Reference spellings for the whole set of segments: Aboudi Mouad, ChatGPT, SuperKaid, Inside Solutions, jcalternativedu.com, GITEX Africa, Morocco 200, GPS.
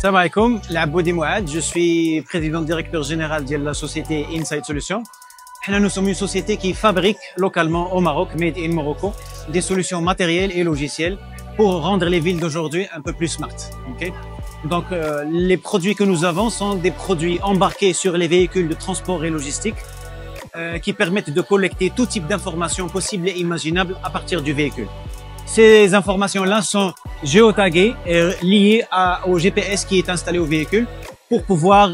Salam alaikum, Aboudi Mouad, je suis président-directeur général de la société Inside Solutions. Nous sommes une société qui fabrique localement au Maroc, made in Morocco, des solutions matérielles et logicielles pour rendre les villes d'aujourd'hui un peu plus smart. Okay? Donc les produits que nous avons sont des produits embarqués sur les véhicules de transport et logistique qui permettent de collecter tout type d'informations possibles et imaginables à partir du véhicule. Ces informations-là sont géotaguées et liées au GPS qui est installé au véhicule pour pouvoir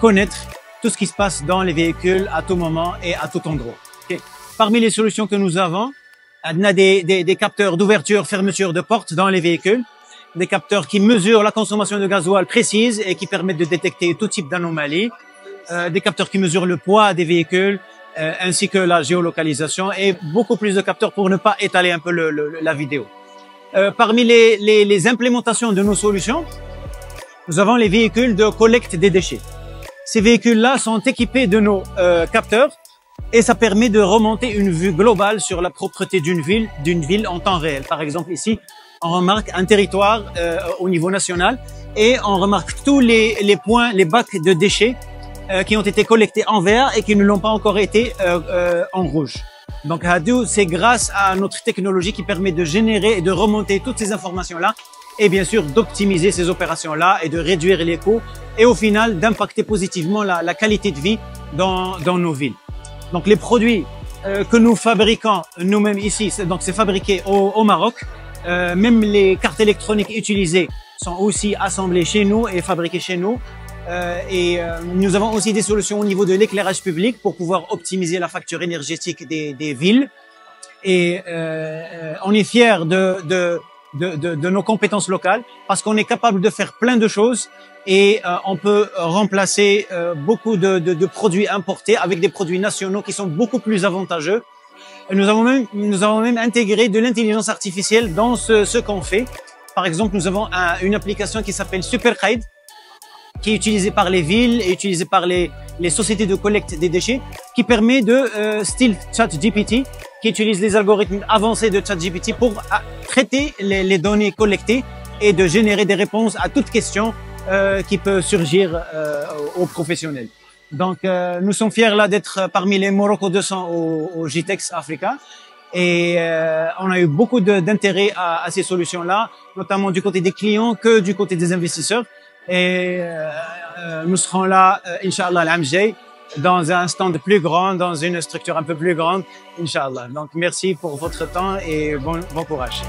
connaître tout ce qui se passe dans les véhicules à tout moment et à tout endroit. Okay. Parmi les solutions que nous avons, on a des capteurs d'ouverture, fermeture de portes dans les véhicules, des capteurs qui mesurent la consommation de gasoil précise et qui permettent de détecter tout type d'anomalies, des capteurs qui mesurent le poids des véhicules, ainsi que la géolocalisation et beaucoup plus de capteurs pour ne pas étaler un peu la vidéo. Parmi les implémentations de nos solutions, nous avons les véhicules de collecte des déchets. Ces véhicules-là sont équipés de nos capteurs et ça permet de remonter une vue globale sur la propreté d'une ville en temps réel. Par exemple, ici, on remarque un territoire au niveau national et on remarque tous les points, les bacs de déchets qui ont été collectés en vert et qui ne l'ont pas encore été en rouge. Donc, c'est grâce à notre technologie qui permet de générer et de remonter toutes ces informations-là et bien sûr d'optimiser ces opérations-là et de réduire les coûts et au final d'impacter positivement la qualité de vie dans nos villes. Donc, les produits que nous fabriquons nous-mêmes ici, donc c'est fabriqué au Maroc. Même les cartes électroniques utilisées sont aussi assemblées chez nous et fabriquées chez nous. Nous avons aussi des solutions au niveau de l'éclairage public pour pouvoir optimiser la facture énergétique des villes. Et on est fiers de nos compétences locales parce qu'on est capable de faire plein de choses et on peut remplacer beaucoup de produits importés avec des produits nationaux qui sont beaucoup plus avantageux. Nous avons même intégré de l'intelligence artificielle dans ce qu'on fait. Par exemple, nous avons une application qui s'appelle SuperKaid, qui est utilisé par les villes et utilisé par les sociétés de collecte des déchets, qui permet de style ChatGPT, qui utilise les algorithmes avancés de ChatGPT pour traiter les données collectées et de générer des réponses à toute question qui peut surgir aux professionnels. Donc, nous sommes fiers là d'être parmi les Morocco 200 au GITEX Africa. Et on a eu beaucoup d'intérêt à ces solutions-là, notamment du côté des clients que du côté des investisseurs. Et nous serons là, Inch'Allah, l'AMJ, dans un stand plus grand, dans une structure un peu plus grande, Inch'Allah. Donc, merci pour votre temps et bon courage.